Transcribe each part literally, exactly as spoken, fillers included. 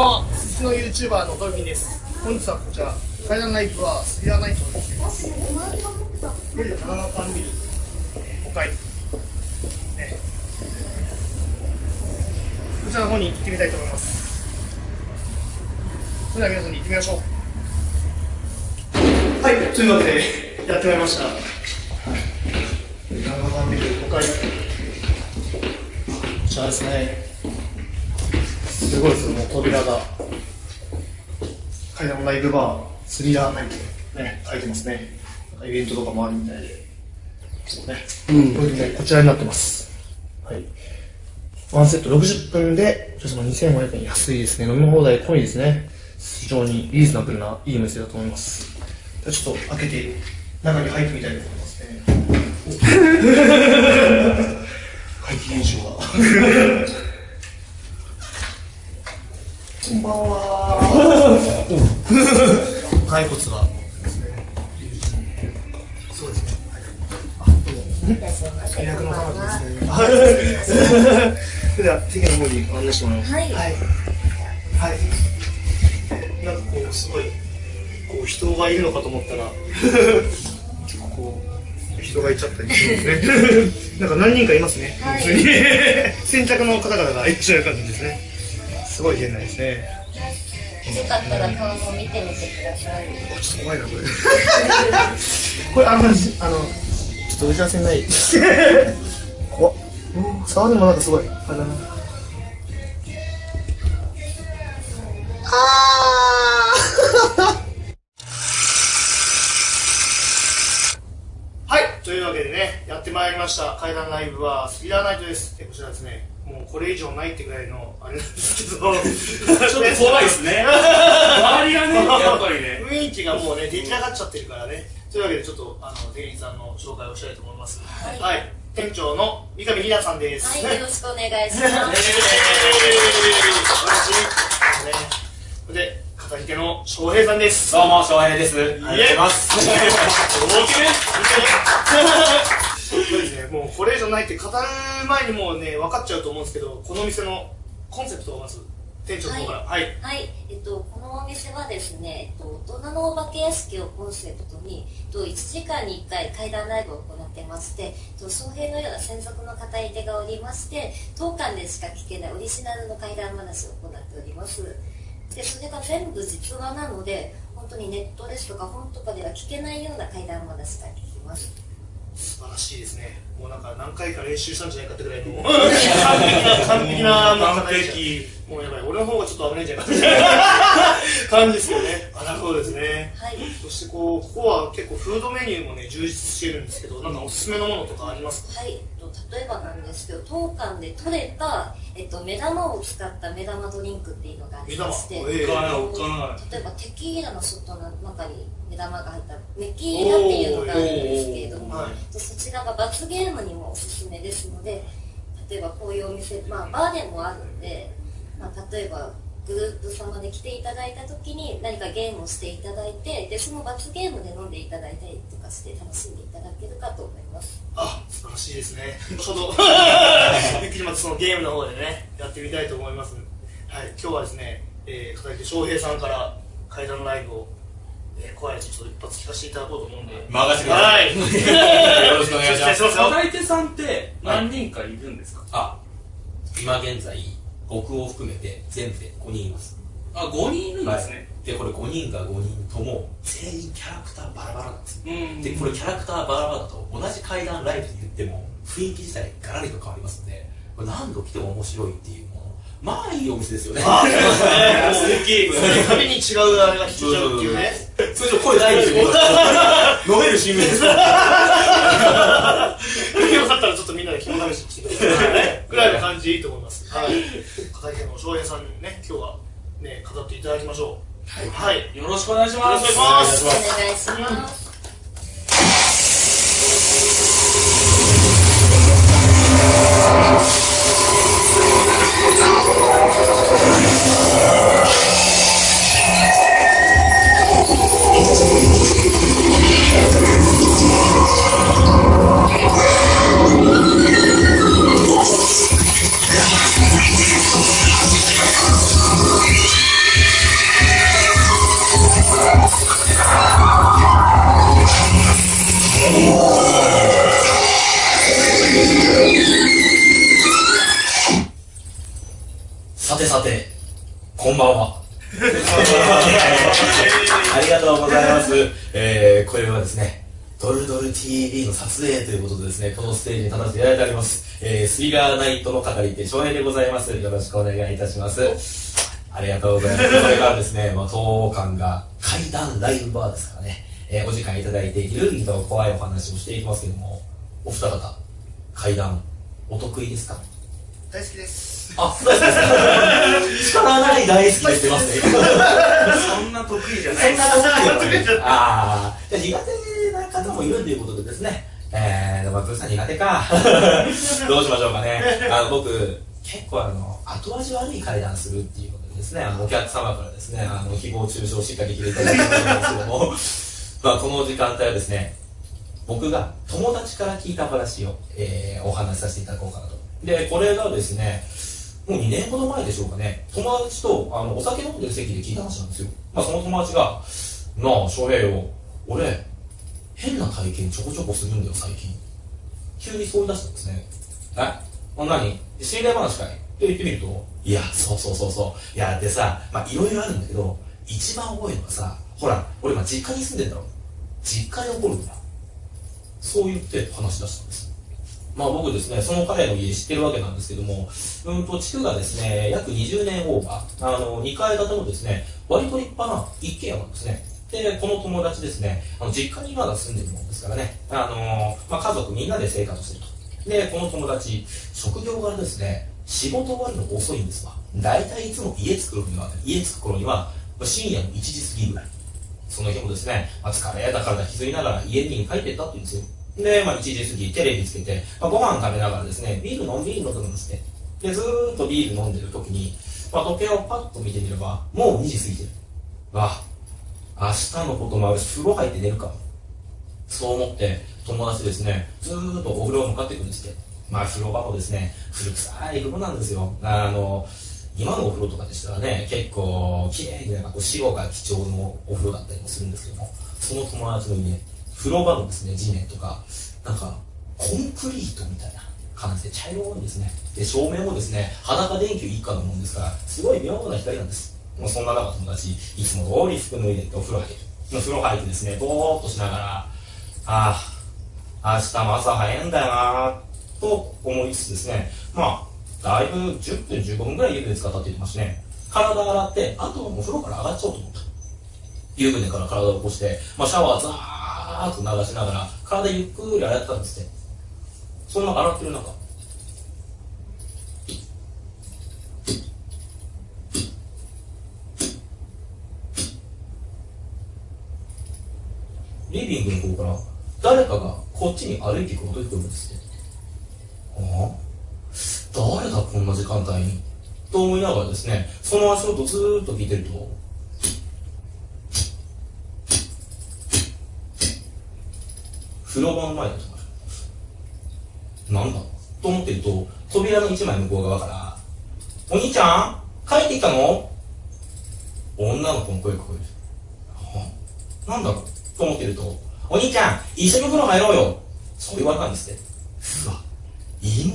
はすすきのユーチューバーのドルフィンです。本日はこちら階段ライブはスリラーナイトを持っています。夜ななばんビルごかい、ね、こちらの方に行ってみたいと思います。それでは皆さんに行ってみましょう。はい、というわけでやってまいりました。ななばんビルごかい、こちらですね。すごいですよ、もう扉が階段ライブバースリラーナイトね、書いてますね。イベントとかもあるみたいで、そうね、うん、こちらになってます。はい、ワンセットろくじゅっぷんでにせんごひゃくえん、安いですね。飲み放題濃いですね。非常にリーズナブルないいお店だと思います。じゃちょっと開けて中に入ってみたいと思いますね。怪奇現象がこんばんは。骸骨が。そうですね。あ、どうも。それでは、席の方にご案内してもらいます。はい。はい。なんかこう、すごい。こう、人がいるのかと思ったら。結構こう。人がいちゃったりするんですね。なんか何人かいますね。普通に。先着の方々がいっちゃう感じですね。すごい変なですね。よかったら顔も見てみてください。あ、ちょっと怖いなこれ。これあんまりあのちょっと打ち合わせない。お、うん、触るのもなんかすごい。ああはい、というわけでね、やってまいりました階段ライブはスリラーナイトです。こちらですね。もうこれ以上ないってぐらいのあれなんですけど、ちょっと怖いですね。周りがね、やっぱりね、雰囲気がもうね出来上がっちゃってるからね。というわけでちょっとあの店員さんの紹介をしたいと思います。はい、店長の三上ひなさんです。はい、よろしくお願いします。で、片手の翔平さんです。どうも翔平です。お願いします。大きめ。そうですね、もうこれ以上ないって語る前にもうね分かっちゃうと思うんですけど、このお店のコンセプトをまず店長の方から。はい、はいはい、えっと、このお店はですね、えっと、大人のお化け屋敷をコンセプトに、えっと、いちじかんにいっかい怪談ライブを行ってまして、翔平、えっと、のような専属の語り手がおりまして、とおかんでしか聞けないオリジナルの怪談話を行っております。でそれが全部実話なので、本当にネットですとか本とかでは聞けないような怪談話が聞きます。素晴らしいですね。もうなんか何回か練習したんじゃないかってぐらいの完璧な完璧な完璧。もうやばい、俺の方がちょっと危ないんじゃないかって感じですよね。あ、なるほどですね。はい。そしてこうここは結構フードメニューもね充実してるんですけど、なんかおすすめのものとかありますか？はい。例えばなんですけど、当館で採れたえっと目玉を使った目玉ドリンクっていうのがありまして、例えばテキーラのショットの中に目玉が入ったメキーラっていうのがあるんですけれども、そちらが罰ゲームにもおすすめですので、例えばこういうお店、まあバーでもあるんで、まあ例えばグループ様で来ていただいた時に何かゲームをしていただいて、でその罰ゲームで飲んでいただいたりとかして楽しんでいただけるかと思います。あ、素晴らしいですね。ちょうどゆっくりまたそのゲームの方でねやってみたいと思います。はい、今日はですね、えー、片池翔平さんから階段ライブを、えー、怖いちょっと一発聞かせていただこうと思うんで任せてください。よろしくお願いします。片池さんって何人かいるんですか？あ、今現在僕を含めて全部でごにんいます。あ、ごにんいるんですね。で、これごにんがごにんとも全員キャラクターバラバラなんですよ。で、これキャラクターバラバラだと同じ怪談ライブに言っても雰囲気自体がらりと変わりますので、これ何度来ても面白いっていう、もうまあいいお店ですよね。ああ、そうですね。もう素敵。その度に違うあれが聞いちゃうっていうね。通常声ないんですよ。飲める新聞です。よかったらちょっとみんなで肝試ししてくださいね。ぐらいの感じいいと思います。はい、片池の翔平さんにね、今日はね、語っていただきましょう。はい、よろしくお願いします。よろしくお願いします。お願いします。こんばんは。ありがとうございます。えー、これはですね、ドルドル ティーブイ の撮影ということでですね、このステージに立たせていただいております。えー、スリガーナイトの語り手、翔平でございます。よろしくお願いいたします。ありがとうございます。これからですね、まあ、当館が怪談ライブバーですからね、えー、お時間いただいている、と怖いお話をしていきますけども、お二方、怪談、お得意ですか？大好きです。あ、大好きですか？力ない大好きですってますね。そんな得意じゃない。そんな得意じゃない。ああ、苦手な方もいるということでですね。えー、まあ、どうしたら苦手か。どうしましょうかね。あの、僕、結構あの、後味悪い怪談するっていうことでですね、あのお客様からですね、あの、誹謗中傷をしっかり聞いていただいてると思うんですけども、まあ、この時間帯はですね、僕が友達から聞いた話を、えー、お話しさせていただこうかなと。で、これがですね、もうにねんほど前でしょうかね、友達とあのお酒飲んでる席で聞いた話なんですよ。まあ、その友達が、なあ、翔平よ、俺、変な体験ちょこちょこするんだよ、最近。急にそう言い出したんですね。え、何？心霊話かい？って言ってみると、いや、そうそうそうそう。いや、でさ、まあ、いろいろあるんだけど、一番多いのがさ、ほら、俺今実家に住んでんだろ。実家に怒るんだ。そう言って話し出したんです。まあ僕ですね、その彼の家知ってるわけなんですけども、うんと、地区がですね、約にじゅうねんオーバー、あの、にかいだてのですね、割と立派な一軒家なんですね。で、この友達ですね、あの実家にまだ住んでるもんですからね、あのー、まあ家族みんなで生活してると。で、この友達、職業柄ですね、仕事終わるの遅いんですわ。大体いつも家着く頃には、家着く頃には、深夜のいちじ過ぎぐらい。その日もですね、まあ、疲れだから引きずりながら家に帰っていったって言うんですよ。で、まあ、いちじ過ぎ、テレビつけて、まあ、ご飯食べながらですね、ビール飲んで、ビール飲んでして、で、ずーっとビール飲んでるときに、まあ、時計をパッと見てみれば、もうにじ過ぎてる。わあ、明日のこともあるし、風呂入って寝るかも。そう思って、友達ですね、ずーっとお風呂を向かっていくんですって。まあ、風呂場もですね、古臭い風呂なんですよ。あの、今のお風呂とかでしたらね、結構、綺麗になんかこう、白が貴重のお風呂だったりもするんですけども、その友達の家、風呂場のですね、地面とか、なんか、コンクリートみたいな感じで茶色いですね。で、照明もですね、裸電球一家のもんですから、すごい妙な光なんです。もうそんな中、友達、いつも通り服脱いでってお風呂入る。風呂入ってですね、ぼーっとしながら、ああ、明日も朝早いんだよなと思いつつですね、まあ、だいぶじゅっぷん、じゅうごふんぐらい湯船使ったって言ってましたね。体洗って、あとはもう風呂から上がっちゃおうと思った。湯船から体を起こして、まあ、シャワーザーーっと流しながら体ゆっくり洗ってたんですって。そんな洗ってる中、リビングの方から誰かがこっちに歩いていく音が聞こえるんですって。ああ、誰だこんな時間帯にと思いながらですね、その足音ずーっと聞いてると、風呂場の前だと思う。なんだと思ってると、扉の一枚向こう側から、お兄ちゃん帰ってきたの？女の子の声が聞こえる。なんだろうと思ってると、お兄ちゃん一緒に風呂入ろうよ、そう言われたんですって。う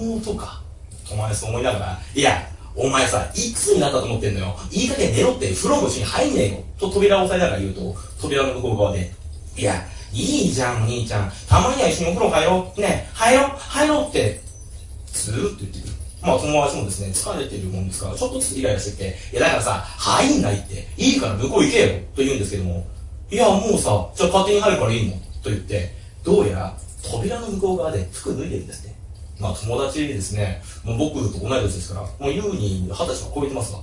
わ、妹か。お前そう思いながら、いや、お前さ、いくつになったと思ってんのよ。いい加減寝ろって、風呂も一緒に入んねえよ。と扉を押さえながら言うと、扉の向こう側で、いや、いいじゃん、お兄ちゃん。たまには一緒にお風呂入ろう。ねえ、入ろう、入ろうって、ずーっと言ってくる。まあ、友達もですね、疲れてるもんですから、ちょっとずつイライラしてて、いや、だからさ、入んないって、いいから向こう行けよ、と言うんですけども、いや、もうさ、じゃあ勝手に入るからいいもん、と言って、どうやら、扉の向こう側で服脱いでるんですね。まあ、友達ですね、もう僕と同い年ですから、もう優にはたちは超えてますが、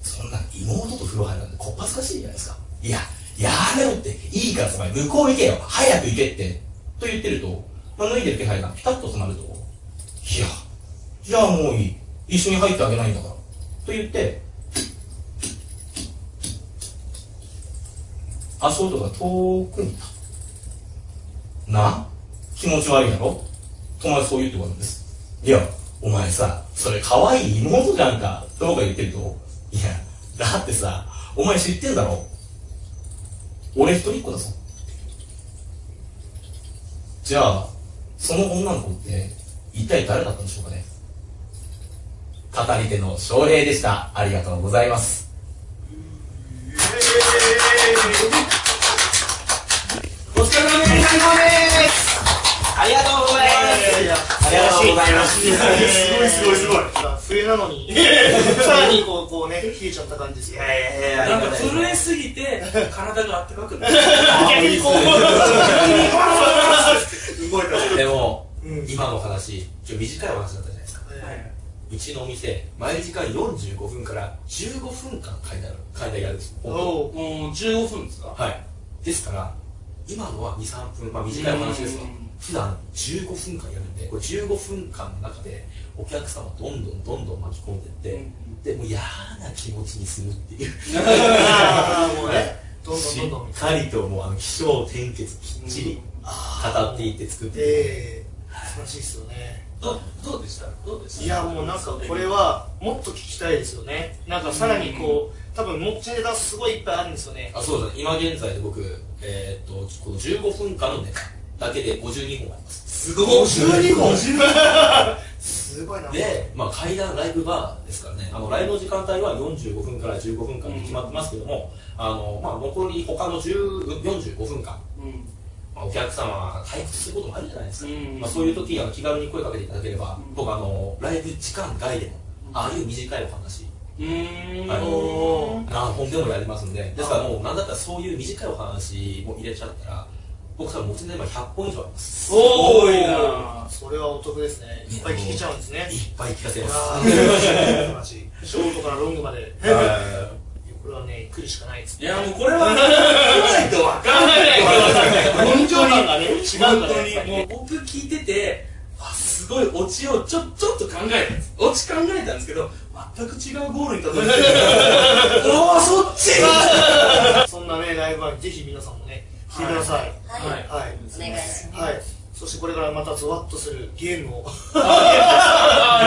そんな妹と風呂入るなんてこっぱずかしいじゃないですか。いや、やめろって、いいからお前向こう行けよ、早く行けって、と言ってると、まあ、脱いでる気配がピタッと止まると、いや、じゃあもういい、一緒に入ってあげないんだから、と言って、足音が遠くにいた。な？気持ち悪いだろ？友達そう言ってこるんです。いや、お前さ、それ可愛い妹じゃんか、と僕が言ってると、いや、だってさ、お前知ってんだろ？俺一人っ子だぞ。じゃあ、その女の子って一体誰だったんでしょうかね。語り手の翔平でした。ありがとうございます。お疲れ様です。ありがとうございます。ありがとうございます。すごいすごいすごい。冬なのにさらにこうこうね冷えちゃった感じです。いやいやいや、なんか震えすぎて体があったかくなる。逆にこう動いた。でも今の話ちょっと短いお話だったじゃないですか。うちのお店、毎時間よんじゅうごふんからじゅうごふんかん買い替えがあるんです。おお、じゅうごふんですか。はい。ですから、今のはに、さんぷん、まあ短いお話ですが、普段じゅうごふんかんやるんで、これじゅうごふんかんの中でお客様どんどんどんどん巻き込んでって、で、もう嫌な気持ちにするっていう。ああ、もうね、どんどんどんどん。しっかりともうあの、起承転結きっちり語っていって作って。ええ、素晴らしいですよね。ど, どうでしたどうでしたいや、もうなんかこれはもっと聞きたいですよね。なんかさらにこう、多分持ちネタすごいいっぱいあるんですよね。あ、そうだね。今現在で僕、えー、っとこのじゅうごふんかんのネタだけでごじゅうにほんあります。すごい。ごじゅうにほん。すごいな。で、まあ、階段ライブバーですからね、あのライブの時間帯はよんじゅうごふんからじゅうごふんかんで決まってますけども、うん、あのまあ、残り他のよんじゅうごふんかん、うんお客様退屈することもあるじゃないですか。まあそういう時に気軽に声かけていただければ、僕あのライブ時間外でもああいう短いお話、何本でもやりますんで、ですからもう何だったらそういう短いお話も入れちゃったら、僕多分持ちネタひゃっぽん以上あります。すごいな。それはお得ですね。いっぱい聞けちゃうんですね。いっぱい聞かせます。ショートからロングまで。これはね、来るしかないですね。いや、もうこれはね、来ないと分からない。本当に、がね、違うからね。もう僕聞いてて、あ、すごいオチをちょ、ちょっと考えたんです。オチ考えたんですけど、全く違うゴールにたどり着いて、おー、そっち！そんなね、ライブはぜひ皆さんもね、来てください。はい。はい。お願いします。そしてこれからまたゾワッとするゲームをゾワ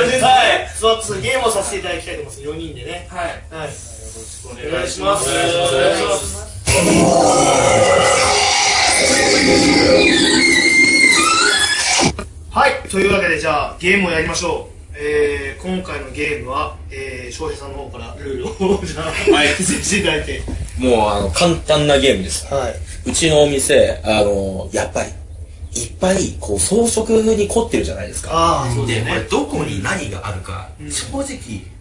ッとするゲームをさせていただきたいと思います。よにんでね、はいはい、よろしくお願いします。お願いします。はい、というわけでじゃあゲームをやりましょう。えー、今回のゲームは、えー、翔平さんの方からルールをじゃあ見せていただいて。もうあの簡単なゲームです。はい、うちのお店あのやっぱりいっぱいこう装飾に凝ってるじゃないですか。ああ、そうですね。で、これどこに何があるか、うん、正直、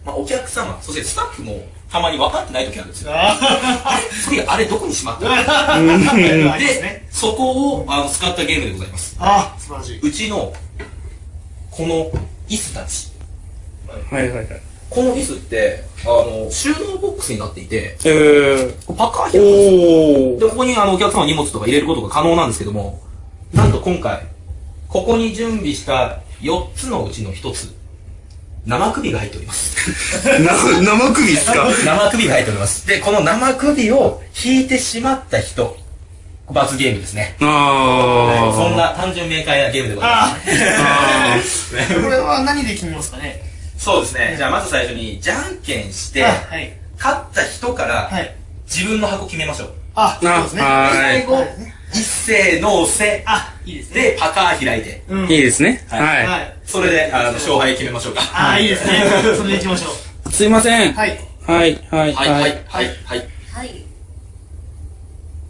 まあ、お客様、そしてスタッフもたまに分かってない時あるんですよ。あれ、それ、あれどこにしまったの？で、そこをあの使ったゲームでございます。ああ、素晴らしい。うちのこの椅子たち。はいはいはい。この椅子って、あの、収納ボックスになっていて、えー、こうパカー開けるんですよ。で、ここにあのお客様の荷物とか入れることが可能なんですけども、なんと今回、ここに準備したよっつのうちのひとつ、生首が入っております。生首ですか？生首が入っております。で、この生首を引いてしまった人、罰ゲームですね。ああ。そんな単純明快なゲームでございます。これは何で決めますかね？そうですね。じゃあまず最初に、じゃんけんして、はい、勝った人から、はい、自分の箱決めましょう。あ、そうですね。最後、一斉のせ、あ、いいですね。で、パカー開いて。いいですね。はい。それで、あの、勝敗決めましょうか。あ、いいですね。それでいきましょう。すいません。はい。はい、はい、はい、はい、はい。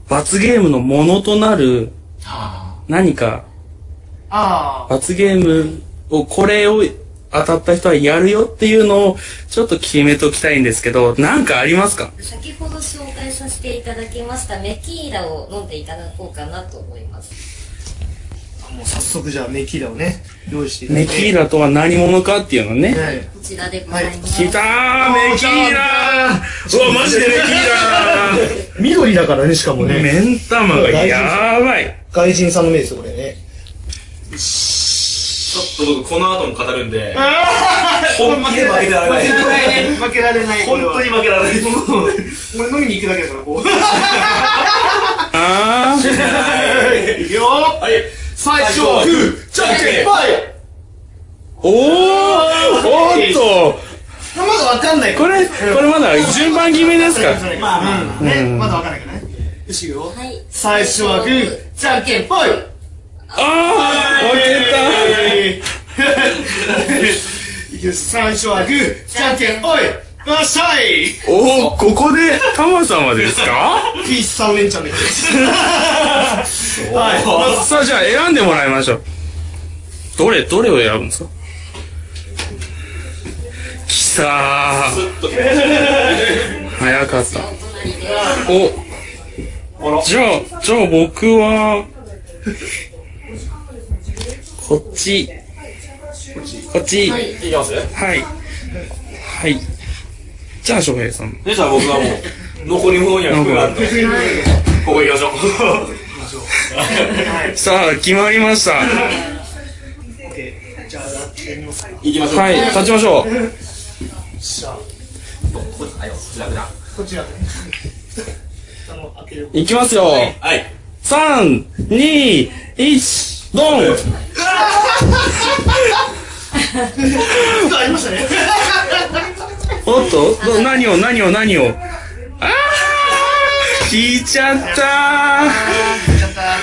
罰ゲームのものとなる、何か、罰ゲームを、これを当たった人はやるよっていうのを、ちょっと決めときたいんですけど、なんかありますか？先ほど紹介させていただきましたメキーラを飲んでいただこうかなと思います。もう早速じゃあメキーラをね用意していただいて。メキーラとは何者かっていうのね、はい、こちらでございます。きたー、メキーラー。うわ、マジでメキーラー。緑だからね、しかもね、目ん玉がやばい。外人さんの目ですよこれね。よし、ちょっと僕この後も語るんで、本気で負けられない。負けられない。本当に負けられない。俺飲みに行くだけだから、こう。あー、いくよ。最初はグー、じゃんけん、ファイヤー。おー、おっと、まだわかんない。これ、これまだ順番決めですか？まあね、まだわかんないけどね。よし、いくよ。最初はグー、じゃんけん、ファイヤー。あー、負けた。最初はグー、じゃんけん、おい。っしゃい。おお、ここでタマ様ですか。ピースさん連チャンでさあ、じゃあ選んでもらいましょう。どれどれを選ぶんですか。きさー、早かった。お、じゃあじゃあ僕はこっちこっち。はい、はい。じゃあ翔平さん。じゃあ僕はもう残り物には服があるので、ここ行きましょう。さあ決まりました。行きましょう。はい、立ちましょう。行きますよ。はい、さん、に、いち、ドン。ありましたね。おっと、ど、何を、何を、何を。あー、聞いちゃった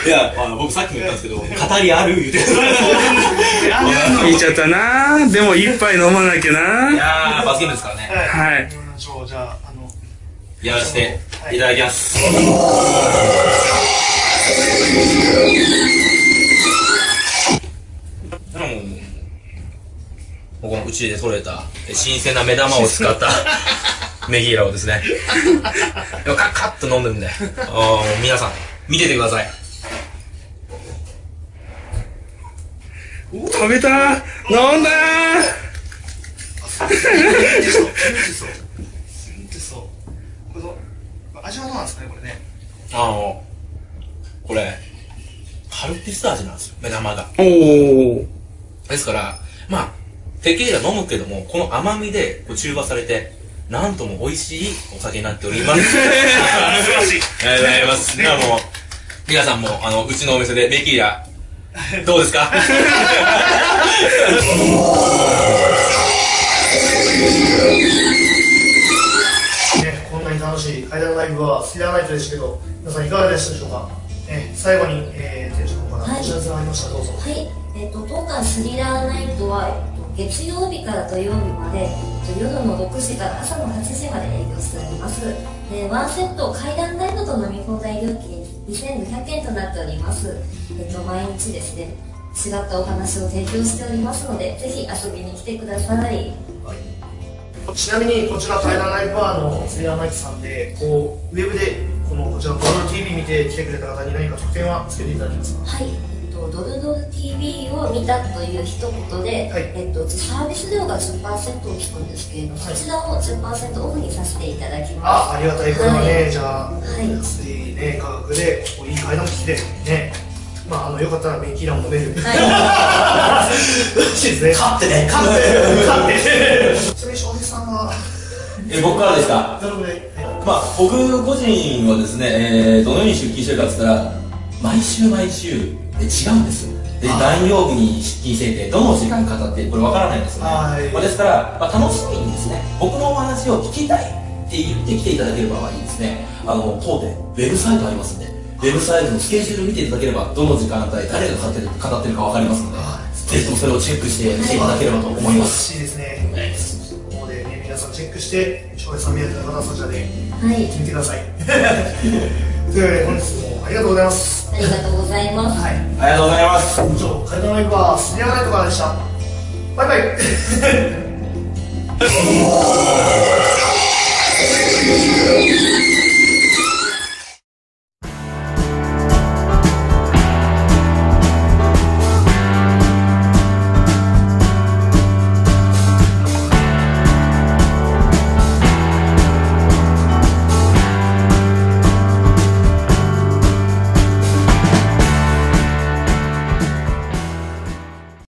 ー。いや、あの、僕さっきも言ったんですけど、語りある言うて。聞いちゃったなー。でも、一杯飲まなきゃなー。いやー、罰ゲームですからね。はい。じゃあ、あの、やらせていただきます。このうちで採れた新鮮な目玉を使ったメギーラをですね、カッカッと飲んでるんで、皆さん見ててください。食べたー、飲んだー。味はどうなんですかね、これね。あのこれカルピス味なんですよ、目玉が。おお。ですからまあテキーラ飲むけども、この甘みで中和されて、なんとも美味しいお酒になっております。難しい。ありがとうございます。じゃあもう、皆さんも、あの、うちのお店でテキーラ、どうですか？こんなに楽しいアイドルライブは好きではないですけど、皆さんいかがでしたでしょうか？最後に、えー、店長からお知らせがありましたらどうぞ。はい。えっと、当館スリラーナイトは、月曜日から土曜日まで夜のろくじから朝のはちじまで営業しております。でワンセット階段ライブと飲み放題料金にせんごひゃくえんとなっております。えっと毎日ですね、違ったお話を提供しておりますので、ぜひ遊びに来てください。はい、ちなみにこちら階段ライブはあのセイラーナイトさんで、こうウェブでこのこちらのドルドル ティーブイ 見て来てくれた方に何か特典はつけていただけますか？はい、ドルドル ティーブイ を見たという一言で、はい、えっと、サービス料が じゅっパーセント を引くんですけれども、はい、そちらを じゅっパーセント オフにさせていただきます。あ、ありがたいことはね、はい、じゃあ、はい、安い、ね、価格でここいい階段機でね、まああのよかったらメキーラも飲める。はい、勝ってね、勝って勝って。ちなみに翔平さんはえ僕からですか？まあ僕個人はですね、えー、どのように出勤してるかっつったら、毎週毎週。違うんですよ。で、何曜日に出勤していて、どの時間かたって、これわからないんですよね。まあ、ですから、まあ、楽しみにですね、僕のお話を聞きたいって言ってきていただければいいですね。あの、当店、ウェブサイトありますんで、ウェブサイトのスケジュール見ていただければ、どの時間帯、誰が語ってるかわかりますので、ぜひともそれをチェックして見ていただければと思います。嬉しいですね。ここでね、皆さんチェックして、翔平さん見えた方はそちらで見てください。というわけで、本日もありがとうございます。ありがとうございます。はい、ありがとうございます。以上、階段ライブはスリラーナイトからでした。バイバイ。